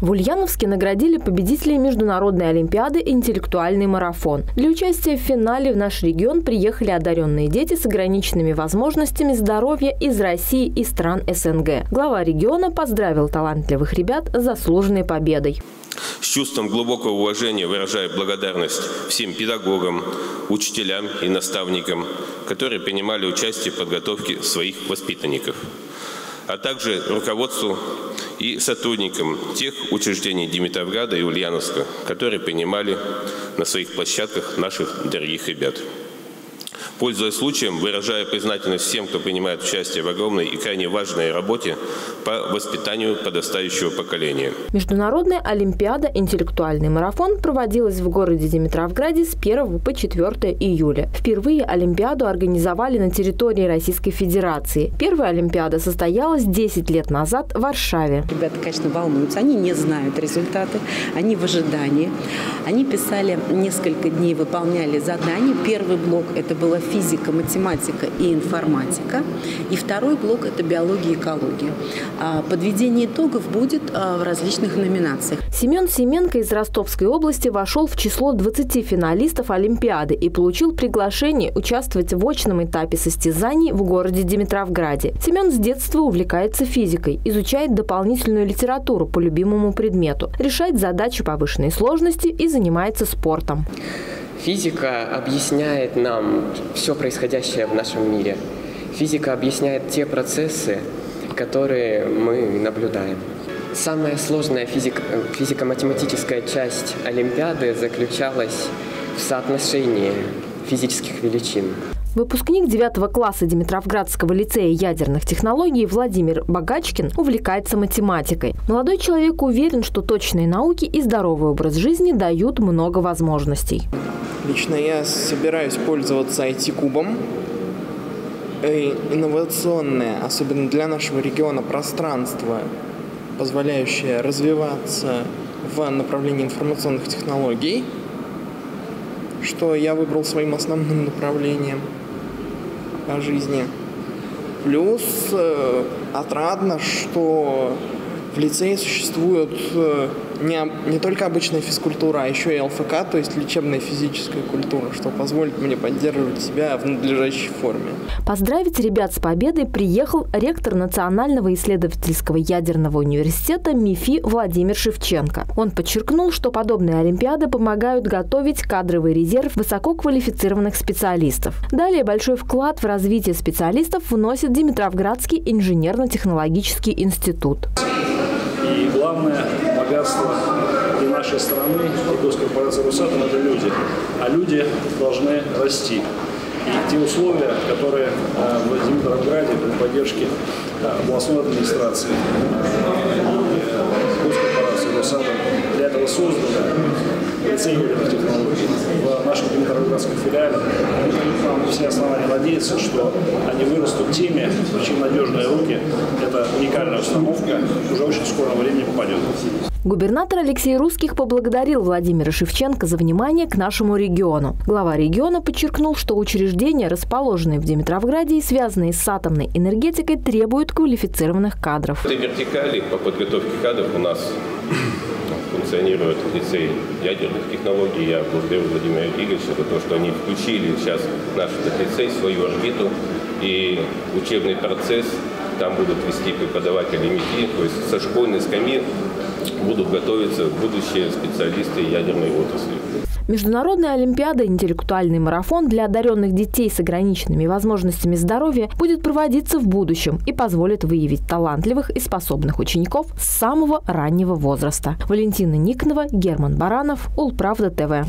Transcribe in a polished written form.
В Ульяновске наградили победителей международной олимпиады «Интеллектуальный марафон». Для участия в финале в наш регион приехали одаренные дети с ограниченными возможностями здоровья из России и стран СНГ. Глава региона поздравил талантливых ребят с заслуженной победой. С чувством глубокого уважения выражаю благодарность всем педагогам, учителям и наставникам, которые принимали участие в подготовке своих воспитанников, а также руководству и сотрудникам тех учреждений Димитровграда и Ульяновска, которые принимали на своих площадках наших дорогих ребят. Пользуясь случаем, выражаю признательность всем, кто принимает участие в огромной и крайне важной работе по воспитанию подрастающего поколения. Международная олимпиада «Интеллектуальный марафон» проводилась в городе Димитровграде с 1 по 4 июля. Впервые олимпиаду организовали на территории Российской Федерации. Первая олимпиада состоялась 10 лет назад в Варшаве. Ребята, конечно, волнуются. Они не знают результаты, они в ожидании. Они писали несколько дней, выполняли задания. Первый блок – это было физика, математика и информатика. И второй блок – это биология и экология. Подведение итогов будет в различных номинациях. Семен Семенко из Ростовской области вошел в число 20 финалистов Олимпиады и получил приглашение участвовать в очном этапе состязаний в городе Димитровграде. Семен с детства увлекается физикой, изучает дополнительную литературу по любимому предмету, решает задачи повышенной сложности и занимается спортом. Физика объясняет нам все происходящее в нашем мире. Физика объясняет те процессы, которые мы наблюдаем. Самая сложная физико-математическая часть Олимпиады заключалась в соотношении физических величин. Выпускник 9 класса Димитровградского лицея ядерных технологий Владимир Богачкин увлекается математикой. Молодой человек уверен, что точные науки и здоровый образ жизни дают много возможностей. Лично я собираюсь пользоваться IT-кубом. Инновационное, особенно для нашего региона, пространство, позволяющее развиваться в направлении информационных технологий, что я выбрал своим основным направлением по жизни. Плюс отрадно, что в лицее существует не только обычная физкультура, а еще и ЛФК, то есть лечебная физическая культура, что позволит мне поддерживать себя в надлежащей форме. Поздравить ребят с победой приехал ректор Национального исследовательского ядерного университета МИФИ Владимир Шевченко. Он подчеркнул, что подобные олимпиады помогают готовить кадровый резерв высококвалифицированных специалистов. Далее большой вклад в развитие специалистов вносит Димитровградский инженерно-технологический институт. И главное богатство и нашей страны, и госкорпорации «Росатом» – это люди. А люди должны расти. И те условия, которые в Димитровграде при поддержке областной администрации, госкорпорации «Росатом» для этого созданы, лицей ядерных технологий в нашем Димитровградском филиале, нам все основания надеяться, что они вырастут теми, чьи надежные руки эта уникальная установка уже очень в скором времени попадет. Губернатор Алексей Русских поблагодарил Владимира Шевченко за внимание к нашему региону. Глава региона подчеркнул, что учреждения, расположенные в Димитровграде и связанные с атомной энергетикой, требуют квалифицированных кадров. В этой вертикали по подготовке кадров у нас функционирует лицей ядерных технологий. Я благодарю Владимира Игоревича за то, что они включили сейчас наш лицей в свою орбиту. И учебный процесс там будут вести преподаватели МИФИ, то есть со школьной скамьи будут готовиться будущие специалисты ядерной отрасли. Международная олимпиада «Интеллектуальный марафон» для одаренных детей с ограниченными возможностями здоровья будет проводиться в будущем и позволит выявить талантливых и способных учеников с самого раннего возраста. Валентина Никнова, Герман Баранов, Ульправда ТВ.